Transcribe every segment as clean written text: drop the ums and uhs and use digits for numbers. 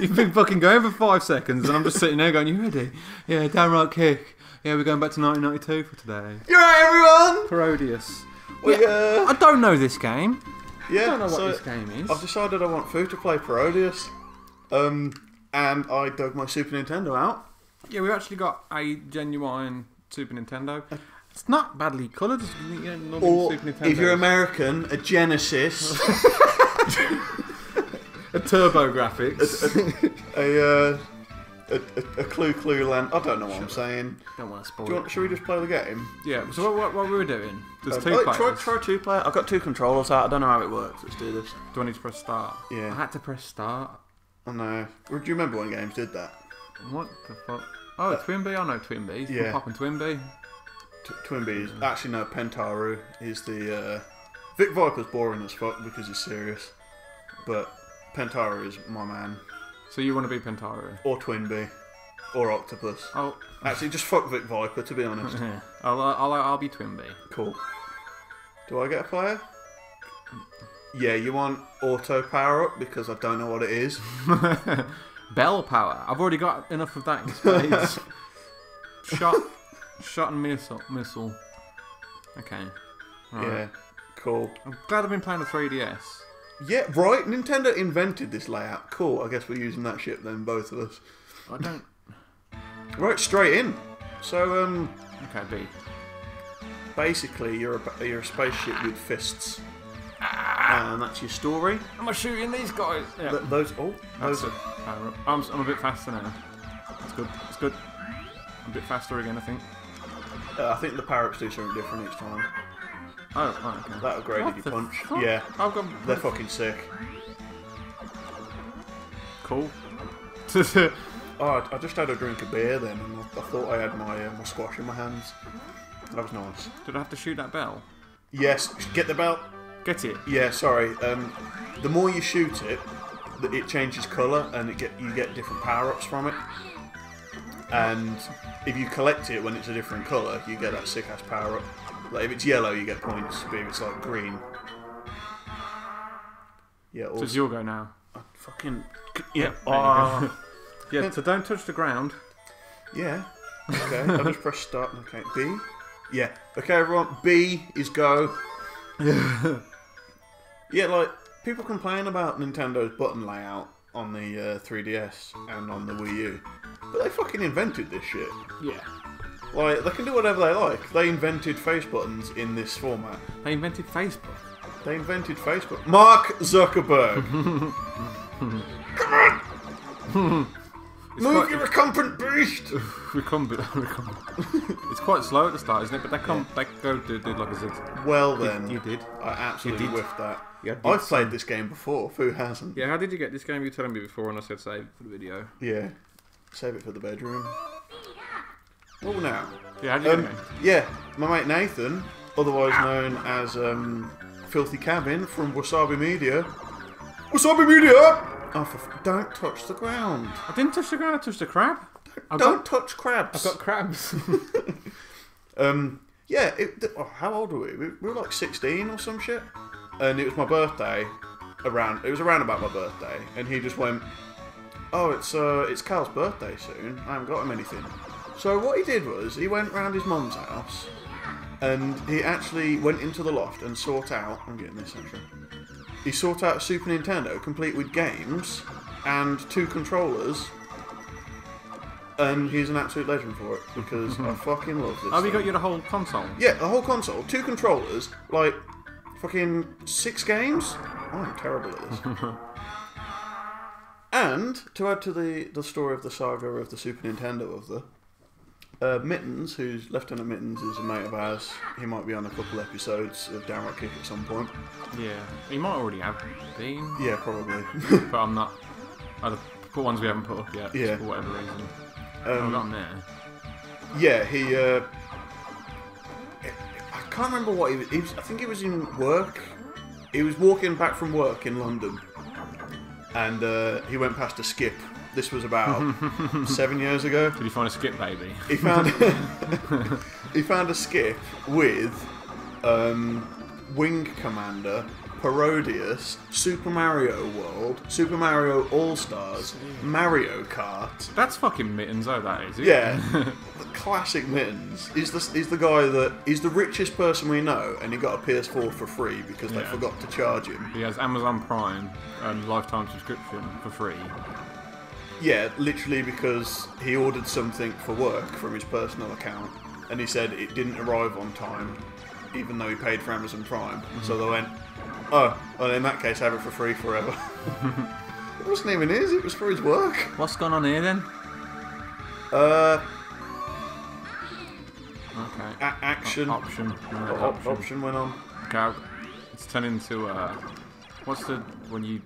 You've been fucking going for 5 seconds, and I'm just sitting there going, you ready? Yeah, Downright Kick. Yeah, we're going back to 1992 for today. You're right, everyone! Parodius. Well, yeah. I don't know this game. Yeah, I don't know what this game is. I've decided I want food to play Parodius. And I dug my Super Nintendo out. Yeah, we've actually got a genuine Super Nintendo. It's not badly coloured. You know, or, Super Nintendo, if you're American, a Genesis. A Turbo Graphics. A Clue Land. I don't know what I'm saying. Don't want to spoil it. Should we just play the game? Yeah, so what we were doing? There's two players. Try two player. I've got two controllers out. I don't know how it works. Let's do this. Do I need to press start? Yeah. I had to press start. I know. Do you remember when games did that? What the fuck? Oh, Twinbee? I know Twinbee. Yeah. Popping Twinbee. Twinbee is... Actually, no. Pentarou is the... Vic Viper's boring as fuck because he's serious. But Pentarou is my man. So you want to be Pentarou? Or Twinbee. Or Octopus. Oh. Actually, just fuck Vic Viper, to be honest. I'll be Twinbee. Cool. Do I get a player? Yeah, you want auto power up because I don't know what it is. Bell power. I've already got enough of that in space. shot and missile. Okay. Right. Yeah. Cool. I'm glad I've been playing the 3DS. Yeah, right. Nintendo invented this layout. Cool. I guess we're using that shit then, both of us. I don't. Right, straight in. So Okay, B. Basically, you're a spaceship with fists. And that's your story. Am I shooting these guys? Yeah. Those are... I'm a bit faster now. That's good. That's good. I'm a bit faster again, I think. I think the parrots do something different each time. Oh, okay. That upgraded your punch. Fuck? Yeah. I've got... They're fucking sick. Cool. Oh, I just had a drink of beer then, and I thought I had my squash in my hands. That was nice. Did I have to shoot that bell? Yes. Get the bell. Get it? Yeah, sorry. The more you shoot it, it changes colour and you get different power-ups from it. And if you collect it when it's a different colour, you get that sick-ass power-up. Like, if it's yellow, you get points. But if it's, like, green... Yeah, also... So it's your go now. I fucking... Yeah. Yeah, so don't touch the ground. Yeah. Okay, I'll just press start. Okay, B? Yeah. Okay, everyone, B is go. Yeah, like, people complain about Nintendo's button layout on the 3DS and on the Wii U, but they fucking invented this shit. Yeah. Like, they can do whatever they like. They invented face buttons in this format. They invented Facebook. They invented Facebook. Mark Zuckerberg! Come on! Move, you recumbent beast! recumbent. It's quite slow at the start, isn't it? But they go do like a zig. Well then, you did. I absolutely whiffed that. Yeah, I've played this game before. Who hasn't? Yeah. How did you get this game? You were telling me before, and I said save it for the video. Yeah. Save it for the bedroom. Well now. Yeah. How did you get it? Yeah. My mate Nathan, otherwise known as Filthy Cabin from Wasabi Media. Wasabi Media. Oh, don't touch the ground. I didn't touch the ground, I touched the crab. Don't touch crabs. I've got crabs. Yeah, how old were we? We were like 16 or some shit. And it was my birthday. It was around about my birthday. And he just went, oh, it's Cal's birthday soon. I haven't got him anything. So what he did was, he went round his mum's house. And he actually went into the loft and sought out... I'm getting this actually. He sought out Super Nintendo, complete with games and two controllers, and he's an absolute legend for it because I fucking love this. Have you got you the whole console? Yeah, the whole console, two controllers, like fucking 6 games. Oh, I'm terrible at this. And to add to the story of the saga of the Super Nintendo of the Mittens, who's Lieutenant Mittens, is a mate of ours. He might be on a couple episodes of Downright Kick at some point. Yeah, he might already have been. Yeah, probably. But I'm not. I'd put ones we haven't put up yet, yeah, for whatever reason. I've got him there. Yeah, he. I can't remember what he was. I think he was in work. He was walking back from work in London, and he went past a skip. This was about 7 years ago. Did he find a skip, baby? He found he found a skip with Wing Commander Parodius, Super Mario World, Super Mario All-Stars, Mario Kart. That's fucking Mittens, oh that is. Yeah. The classic Mittens. He's the guy that... He's the richest person we know, and he got a PS4 for free because they forgot to charge him. He has Amazon Prime and lifetime subscription for free. Yeah, literally because he ordered something for work from his personal account, and he said it didn't arrive on time, even though he paid for Amazon Prime. Mm-hmm. So they went, oh, well in that case, have it for free forever. It wasn't even his, it was for his work. What's going on here then? Okay. Action. Option. No, option went on. Okay, it's turned into, what's the, when you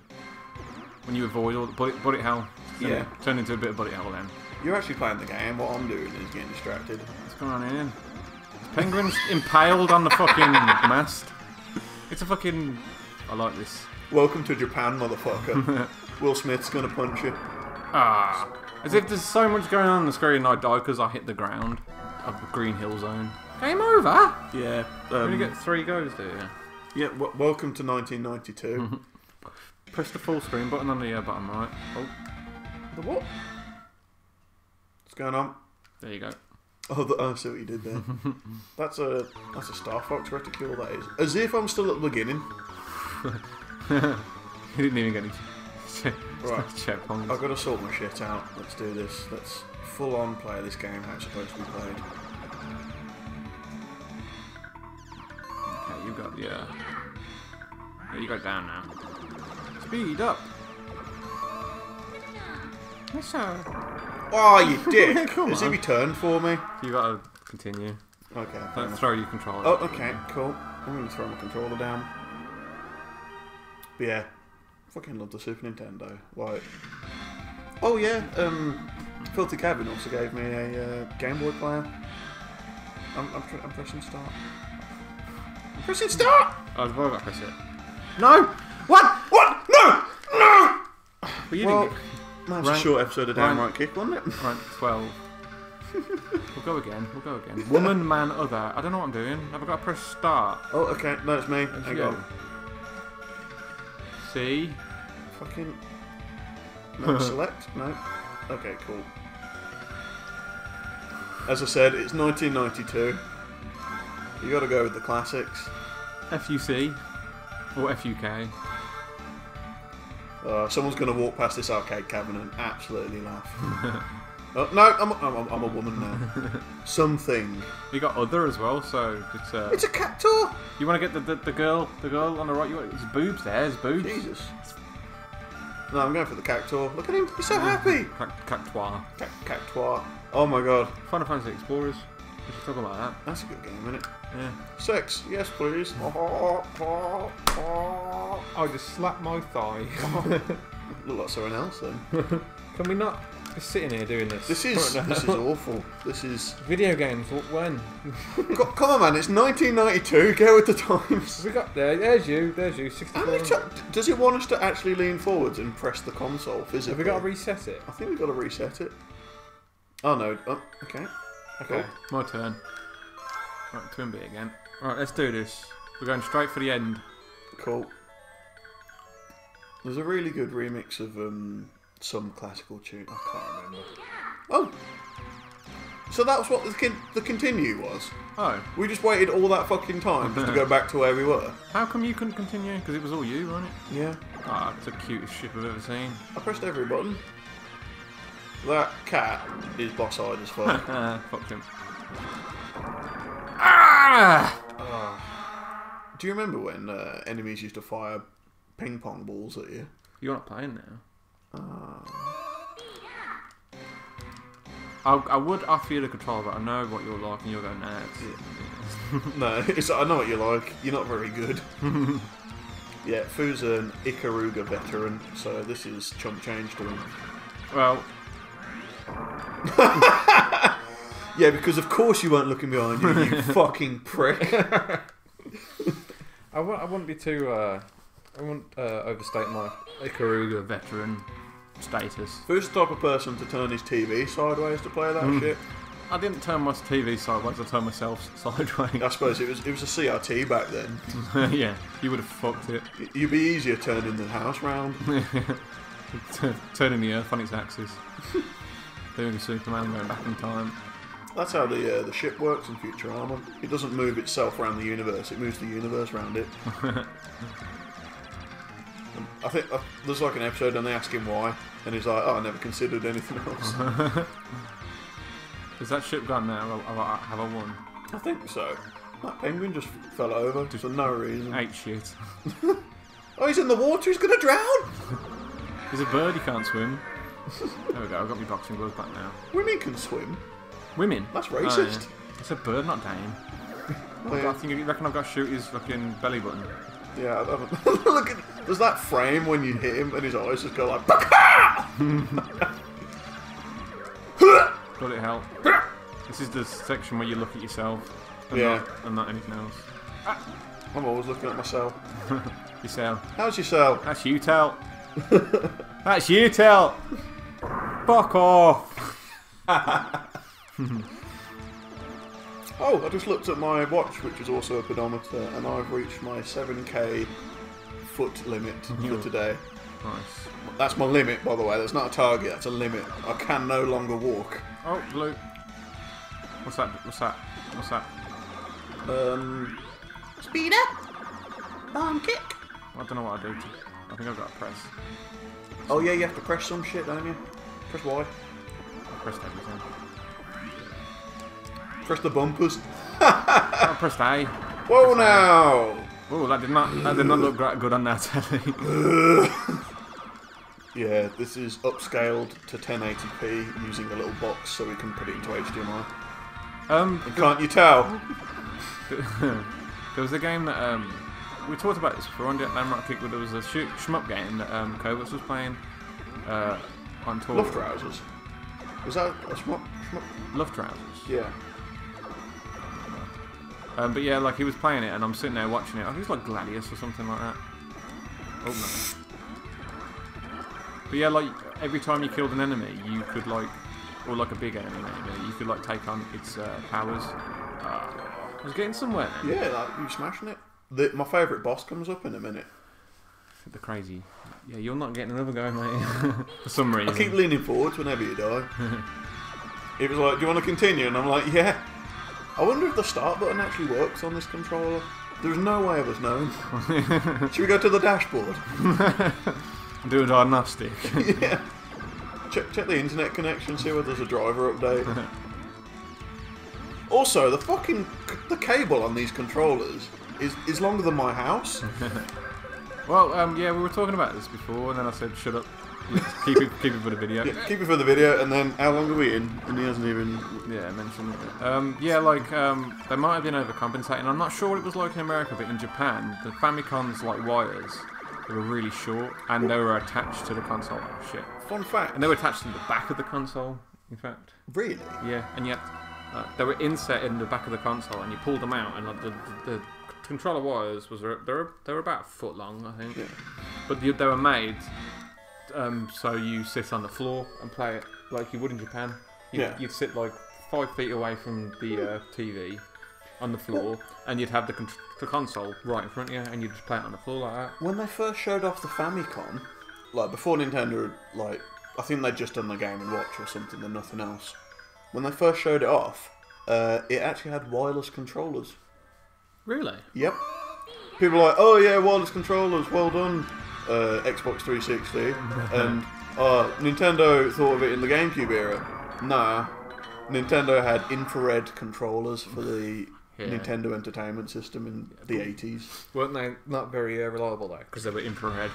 avoid all the, bullet hell. Yeah. Turned into a bit of bullet hell then. You're actually playing the game, what I'm doing is getting distracted. What's going on here then? Penguin's impaled on the fucking mast. It's a fucking... I like this. Welcome to Japan, motherfucker. Will Smith's gonna punch you. Ah. As if there's so much going on the screen and I die because I hit the ground of the Green Hill Zone. Game over? Yeah. You only get 3 goes there. Yeah, welcome to 1992. Press the full screen button on the bottom right. Oh. The what? What's going on? There you go. Oh, I see what you did there. That's a Star Fox reticule, that is. As if I'm still at the beginning. You didn't even get any checkpoints. I've got to sort my shit out. Let's do this. Let's full on play this game how it's supposed to be played. Okay, you got the... Yeah, you got down now. Speed up! Yes, sir. Oh, you dick! Has he returned for me? You gotta continue. Okay. Don't throw your controller. Oh, okay, cool. I'm gonna throw my controller down. But yeah, fucking love the Super Nintendo. Like, oh yeah, Filthy Cabin also gave me a Game Boy player. I'm pressing start. I'm pressing start. I've got to press it. No. What? What? No! No! Well, you didn't. Get... That was a short episode of Downright Kick, wasn't it? Rank 12. We'll go again, we'll go again. Woman, man, other. I don't know what I'm doing. Have I got to press start? Oh, okay. No, it's me. Hang on. See? Fucking... No, select? No. Okay, cool. As I said, it's 1992. You got to go with the classics. F-U-C. Or F-U-K. Someone's going to walk past this arcade cabinet and absolutely laugh. No, I'm a woman now. Something. You got other as well, so it's a... It's a cat tour! You want to get the girl on the right? It's boobs there, it's boobs. Jesus. No, I'm going for the cactuar. Look at him, he's so happy! Cactuar. Cactuar. Oh my god. Final Fantasy Explorers. We should talk about that. That's a good game, isn't it? Yeah. Sex, yes please. I just slapped my thigh. Look like someone else then. Can we not be sitting here doing this? This is awful. This is... Video games, what when? Come on man, it's 1992, go with the times. We got there, there's you, 64. Does it want us to actually lean forwards and press the console physically? Have we got to reset it? I think we've got to reset it. Oh no, oh, okay. Okay, cool. My turn. Right, Twinbee again. Alright, let's do this. We're going straight for the end. Cool. There's a really good remix of some classical tune. I can't remember. Oh! So that was what the continue was? Oh. We just waited all that fucking time just to go back to where we were. How come you couldn't continue? Because it was all you, wasn't it? Yeah. Ah, oh, it's the cutest ship I've ever seen. I pressed every button. That cat is boss-eyed as fuck. Fuck him. Ah! Do you remember when enemies used to fire ping pong balls at you? You're not playing now. I would offer you the control, but I know what you're like, and you're going nuts. Yeah. No, it's I know what you're like. You're not very good. Yeah, Foo's an Ikaruga veteran, so this is chump change to him. Well. Yeah, because of course you weren't looking behind you, you fucking prick. I wouldn't be too. I wouldn't overstate my Ikaruga veteran status. Who's the type of person to turn his TV sideways to play that shit? I didn't turn my TV sideways, I turned myself sideways. I suppose it was a CRT back then. Yeah, you would have fucked it. You'd be easier turning the house round. Turning the Earth on its axis. Doing Superman going back in time. That's how the ship works in Futurama. It doesn't move itself around the universe, it moves the universe around it. I think there's like an episode and they ask him why, and he's like, oh, I never considered anything else. Is that ship gone now? Have I won? I think so. That penguin just fell over for no reason. Ate shit. Oh, he's in the water, he's gonna drown! He's a bird, he can't swim. There we go, I've got my boxing gloves back now. Women can swim. Women? That's racist. Oh, yeah. It's a bird, not Dame. I think you reckon I've got to shoot his fucking belly button. Yeah, I haven't. Look at, there's that frame when you hit him and his eyes just go like, BAKA! Got it help. This is the section where you look at yourself and, yeah. not anything else. I'm always looking at myself. Yourself. How's yourself? That's you tell. That's you tell. Fuck off. Oh, I just looked at my watch, which is also a pedometer, and I've reached my 7K foot limit for today. Nice. That's my limit, by the way. That's not a target. That's a limit. I can no longer walk. Oh, blue. What's that? What's that? What's that? Speeder. Arm kick. I don't know what I do. I think I've got to press. Oh yeah, you have to press some shit, don't you? Press Y. I pressed everything. Press the bumpers. I pressed A. Whoa now! Oh, that did not look that good on that telly. Yeah, this is upscaled to 1080p using a little box so we can put it into HDMI. Can't you tell? There was a game that we talked about this before on Downright Kick, but there was a shmup game that Covert was playing on tour. Luftrausers. Was that a shmup? Luftrausers. Yeah. But yeah, like he was playing it, and I'm sitting there watching it. I think it's like Gladius or something like that. Oh no. But yeah, like every time you killed an enemy, you could like, or like a big enemy, maybe you could like take on its powers. I was getting somewhere. Yeah, like you smashing it. My favourite boss comes up in a minute. The crazy. Yeah, you're not getting another go, mate. For some reason. I keep leaning forwards whenever you die. It was like, do you want to continue? And I'm like, yeah. I wonder if the start button actually works on this controller. There's no way of us knowing. Should we go to the dashboard? Do a diagnostic. Yeah. Check the internet connection, see whether there's a driver update. Also, the cable on these controllers is longer than my house. Well, yeah, we were talking about this before, and then I said, shut up. Keep it for the video. Yeah, keep it for the video, and then how long are we in? And he hasn't even mentioned it. Yeah, like they might have been overcompensating. I'm not sure what it was like in America, but in Japan, the Famicom's like wires. They were really short, and they were attached to the console. Oh, shit. Fun fact. And they were attached to the back of the console, in fact. Really? Yeah, and yet they were inset in the back of the console, and you pulled them out, and like, the controller wires, they were about a foot long, I think. Yeah. But they were made so you sit on the floor and play it like you would in Japan. You'd sit like 5 feet away from the TV on the floor, and you'd have the console right in front of you, and you just play it on the floor like that. When they first showed off the Famicom, like before Nintendo, like I think they'd just done the Game and Watch or something, and nothing else. When they first showed it off, it actually had wireless controllers. Really? Yep. People were like, oh yeah, wireless controllers, well done, Xbox 360, and Nintendo thought of it in the GameCube era. Nah, Nintendo had infrared controllers for the. Yeah. Nintendo Entertainment System in the 80s. Weren't they not very reliable though? Because they were infrared.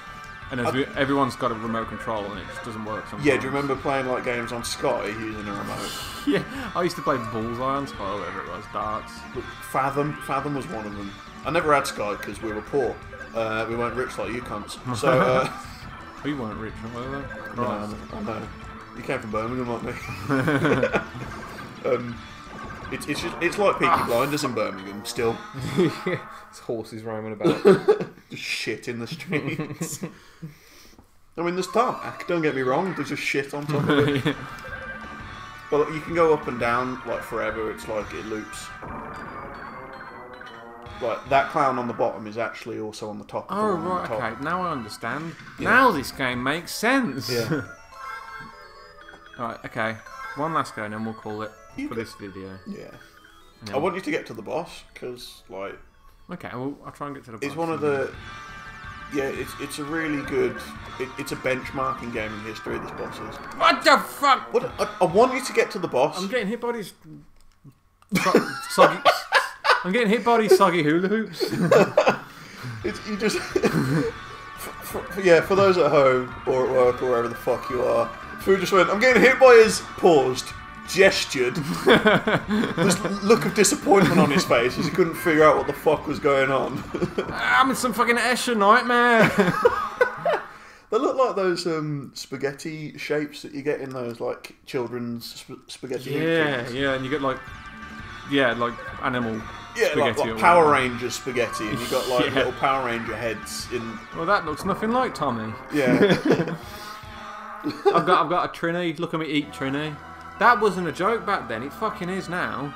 And everyone's got a remote control and it just doesn't work sometimes. Yeah, do you remember playing like games on Sky using a remote? Yeah, I used to play Bullseye on Sky or whatever it was, darts. Fathom was one of them. I never had Sky because we were poor. We weren't rich like you cunts. So, we weren't rich, were we? Right. No. You came from Birmingham like me. It's like Peaky Blinders in Birmingham, still. It's horses roaming about. Just shit in the streets. I mean, there's tarmac, don't get me wrong, there's just shit on top of it. Yeah. Well, you can go up and down, like, forever. It's like it loops. Like, that clown on the bottom is actually also on the top. Oh, right, okay. Now I understand. Yeah. Now this game makes sense. Yeah. Alright, okay. One last go, and then we'll call it for this video. Yeah. I want you to get to the boss, because, like... Okay, well, I'll try and get to the boss. It's one of the... Yeah, it's a really good... It's a benchmarking game in history, this boss is. What the fuck? What, I want you to get to the boss. I'm getting hit by these... soggy... I'm getting hit by these soggy hula hoops. You just... yeah, for those at home, or at work, or wherever the fuck you are, Fu just went, I'm getting hit by his... Paused. Gestured. This look of disappointment on his face as he couldn't figure out what the fuck was going on. I'm in some fucking Escher nightmare. They look like those spaghetti shapes that you get in those like children's spaghetti. Yeah, yeah, and you get like, yeah, like animal. Yeah, like Power Ranger spaghetti, and you got like yeah. Little Power Ranger heads in. Well, that looks nothing like Tommy. Yeah. I've got a Trini. Look at me eat, Trini. That wasn't a joke back then, it fucking is now.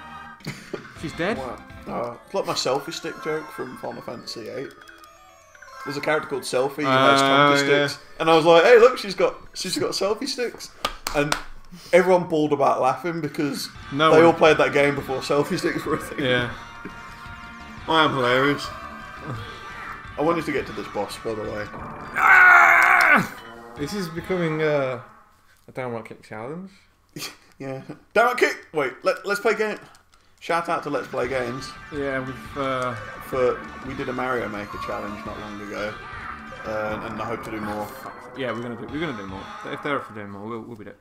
She's dead. Wow. It's like my selfie stick joke from Final Fantasy VIII. There's a character called Selfie who has selfie sticks. Yeah. And I was like, hey look, she's got selfie sticks. And everyone bawled about laughing because they all played that game before selfie sticks were a thing. Yeah. I am hilarious. I wanted to get to this boss, by the way. Ah! This is becoming a downright kick challenge. Yeah. Downright Kick! Wait, let's play game. Shout out to Let's Play Games. Yeah, we've we did a Mario Maker challenge not long ago. And I hope to do more. Yeah, we're gonna do more. If they're up for doing more, we'll be doing.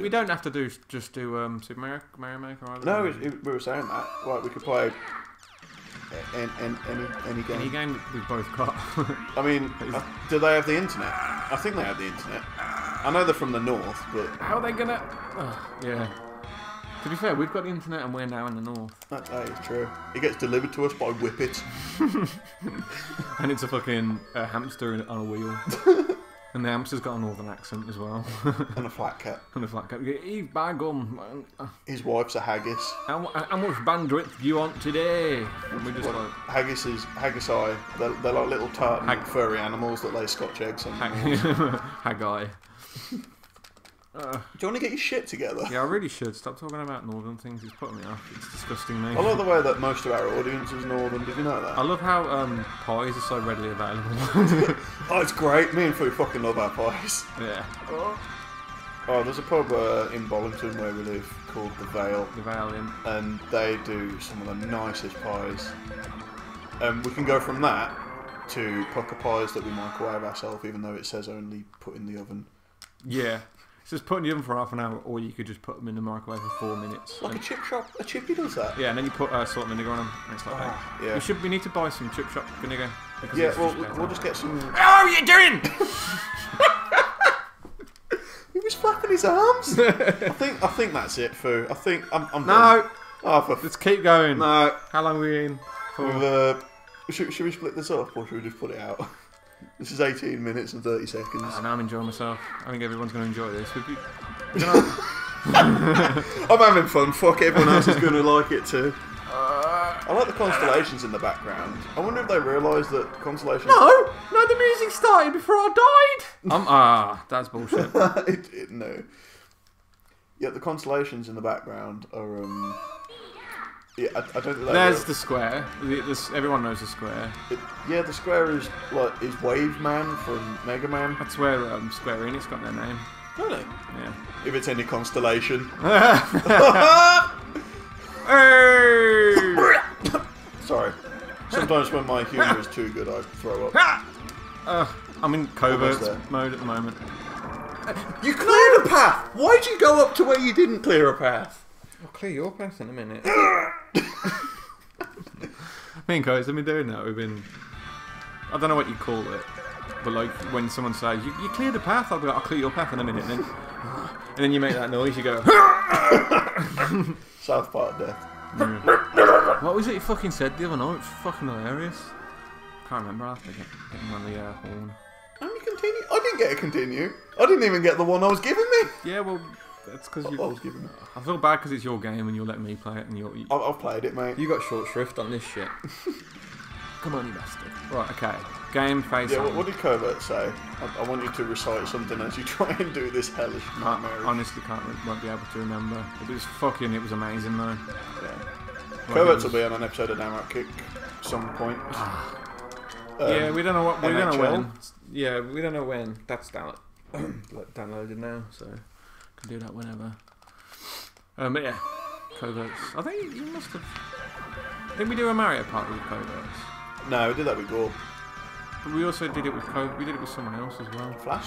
We don't have to just do Super Mario Maker either. No, we were saying that. Like we could play any game. Any game that we've both got. I mean, do they have the internet? I think they have the internet. I know they're from the north, but... How are they gonna... yeah. To be fair, we've got the internet and we're now in the north. That is true. It gets delivered to us by Whippet. And it's a fucking hamster on a wheel. And the hamster's got a northern accent as well. And a flat cap. And a flat cap. Eat by gum. His wife's a haggis. How much bandwidth do you want today? And we just like... Haggis eye. They're like little tartan furry animals that lay Scotch eggs on. Haggai. Do you want to get your shit together? Yeah, I really should. Stop talking about northern things. It's putting me off. It's disgusting me. I love the way that most of our audience is northern. Did you know that? I love how pies are so readily available. Oh, it's great. Me and Fu fucking love our pies. Yeah. Oh, there's a pub in Bollington where we live called The Vale. The Vale Inn. And they do some of the nicest pies. We can go from that to pucker pies that we microwave ourselves, even though it says only put in the oven. Yeah. It's just putting them for half an hour, or you could just put them in the microwave for 4 minutes. Like a chip shop, a chippy does that. Yeah, and then you put salt and vinegar on them, and it's like that. Yeah. We need to buy some chip shop vinegar. Yeah, well, we'll just get some... How are you doing? He was flapping his arms. I think that's it, Fu. I think I'm done. No. Oh, let's keep going. No. How long are we in for? Should we split this up, or should we just put it out? This is 18 minutes and 30 seconds. And I'm enjoying myself. I think everyone's going to enjoy this. I'm having fun. Fuck, everyone else is going to like it too. I like the constellations in the background. I wonder if they realise that constellations... No! No, the music started before I died! That's bullshit. No. Yeah, the constellations in the background are... Yeah, I don't think there's the square. Everyone knows the square. Yeah, the square is like Wave Man from Mega Man. That's where Square Enix got their name. Really? Yeah. If it's any constellation. Sorry. Sometimes when my humour is too good, I throw up. I'm in covert mode at the moment. You cleared a path. Why'd you go up to where you didn't clear a path? I'll clear your path in a minute. I mean, guys, I've been doing that. We've been... I don't know what you call it. But, like, when someone says, you clear the path, I'll be like, I'll clear your path in a minute. And then you make that noise, you go... South Park death. Yeah. What was it you fucking said the other night? It's fucking hilarious. Can't remember. I'll have to get him on the horn. How do you continue? I didn't get a continue. I didn't even get the one I was giving me. Yeah, well... That's because you've always given up. I feel bad because it's your game and you're letting me play it. And you're, I've played it, mate. You got short shrift on this shit. Come on, you bastard. Right, okay. Game face. Yeah, what did Covert say? I want you to recite something as you try and do this hellish nightmare. Honestly, won't be able to remember. It was fucking. It was amazing though. Yeah. Covert's will be on an episode of Downright Kick some point. Yeah, we don't know what. We don't know when. Yeah, we don't know when. That's downloaded now, so can do that whenever. But yeah, Covert's. I think you must have. I think we do a Mario Party with Covert's. No, we did that with Gore. But we also did it with Covert. We did it with someone else as well. Flash.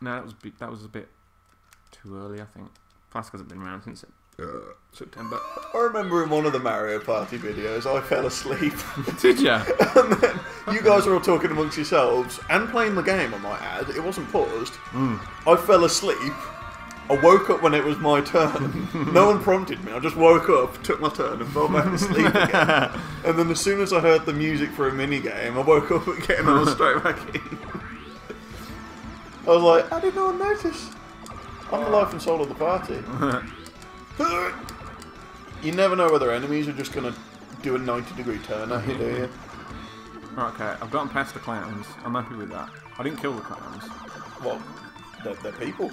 No, that was a bit too early, I think. Flash hasn't been around since it. September. I remember in one of the Mario Party videos, I fell asleep. Did you? And then you guys were all talking amongst yourselves and playing the game, I might add. It wasn't paused. Mm. I fell asleep. I woke up when it was my turn. No one prompted me. I just woke up, took my turn, and fell back asleep again. And then as soon as I heard the music for a minigame, I woke up again and I was straight back in. I was like, how did no one notice? I'm the life and soul of the party. You never know whether enemies are just going to do a 90-degree turn at you, do you? Right, okay, I've gotten past the clowns. I'm happy with that. I didn't kill the clowns. Well, they're people.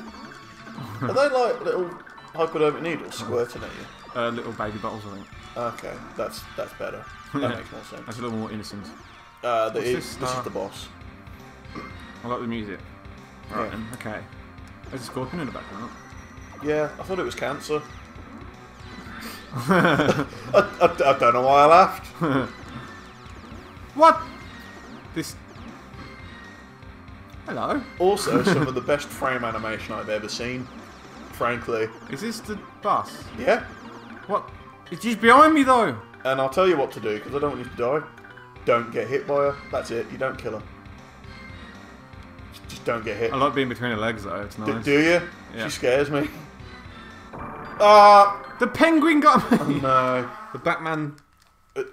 Are they like little hypodermic needles squirting at you? Little baby bottles, I think. Okay, that's better. That makes more sense. That's a little more innocent. This is the boss. I like the music. Right, then. Okay. There's a scorpion in the background. Yeah, I thought it was cancer. I don't know why I laughed. What? This. Hello. Also, some of the best frame animation I've ever seen. Frankly. Is this the bus? Yeah. What? It's just behind me though. And I'll tell you what to do because I don't want you to die. Don't get hit by her. That's it. You don't kill her. Just don't get hit. I like being between her legs though. It's nice. Do you? Yeah. She scares me. The penguin got me. Oh, no. The Batman. The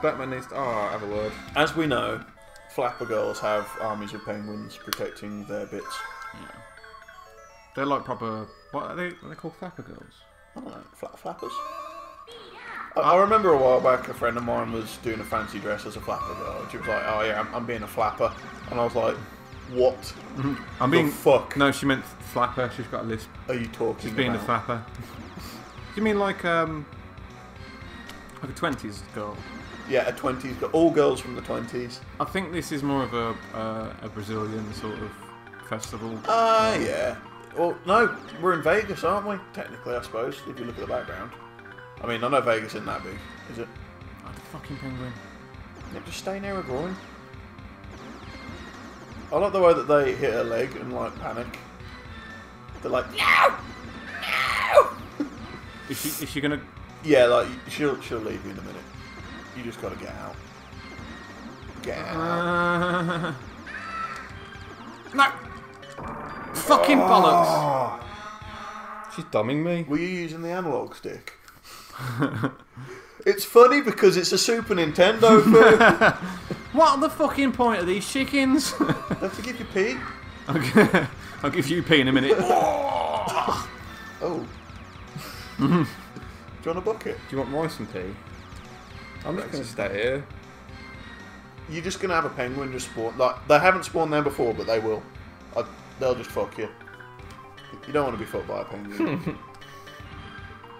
Batman needs to. Have a word. As we know, flapper girls have armies of penguins protecting their bits. Yeah. They're like proper. What are they called? Flapper girls. I don't know. Flappers. I remember a while back, a friend of mine was doing a fancy dress as a flapper girl. She was like, "Oh yeah, I'm being a flapper," and I was like, "What? I'm being fuck." No, she meant flapper. She's got a lisp. Are you talking? She's being a flapper. You mean like a 20s girl? Yeah, a 20s girl. All girls from the 20s. I think this is more of a Brazilian sort of festival. Yeah. Well, no, we're in Vegas, aren't we? Technically, I suppose, if you look at the background. I mean, I know Vegas isn't that big, is it? Oh, the fucking penguin. Yeah, just stay near a groin. I like the way that they hit her leg and, like, panic. They're like, no! No! Is she gonna? Yeah, like she'll leave you in a minute. You just gotta get out. Get out. No. Fucking bollocks! She's dumbing me. Were you using the analog stick? It's funny because it's a Super Nintendo film. What the fucking point of these chickens? I have to give you pee. Okay, I'll give you pee in a minute. Oh. Mm-hmm. Do you want a bucket? Do you want rice and tea? I'm just going to stay here. You're just going to have a penguin just spawn. Like, they haven't spawned there before, but they will. They'll just fuck you. You don't want to be fucked by a penguin.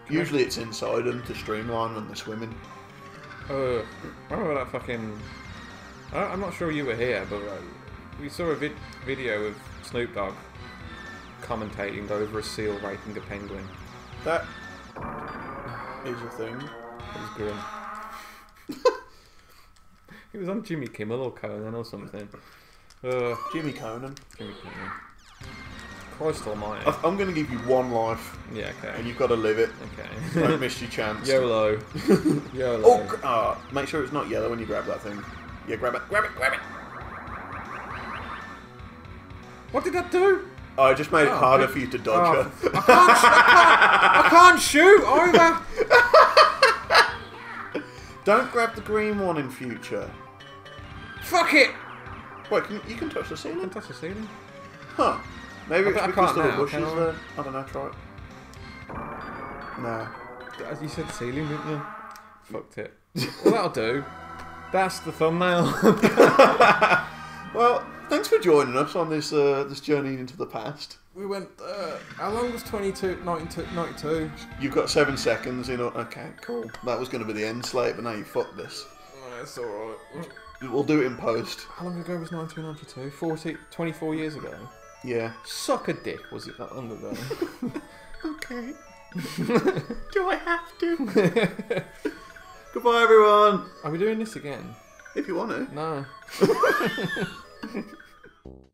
Usually it's inside them to streamline when they're swimming. I remember that fucking... I'm not sure you were here, but we saw a video of Snoop Dogg commentating over a seal raping a penguin. That... is a thing. It was grim. It was on Jimmy Kimmel or Conan or something. Jimmy Conan. Christ almighty. I'm going to give you one life. Yeah, okay. And you've got to live it. Okay. Don't miss your chance. YOLO. YOLO. Oh, make sure it's not yellow when you grab that thing. Yeah, grab it. Grab it. Grab it. What did that do? Oh, I just made it harder for you to dodge her. I can't shoot either. Don't grab the green one in future. Fuck it. Wait, you can touch the ceiling. I can touch the ceiling. Huh. Maybe I can't still now. Bushes there. I don't know. Try it. No. As you said, ceiling, didn't you? Fucked it. Well, that'll do. That's the thumbnail. Well, thanks for joining us on this this journey into the past. We went. How long was 92? You've got 7 seconds in. Okay, cool. That was going to be the end slate, but now you fucked this. That's all right. We'll do it in post. How long ago was 1992? 24 years ago. Yeah. Suck a dick. Was it that long ago? Okay. Do I have to? Goodbye, everyone. Are we doing this again? If you want to. No.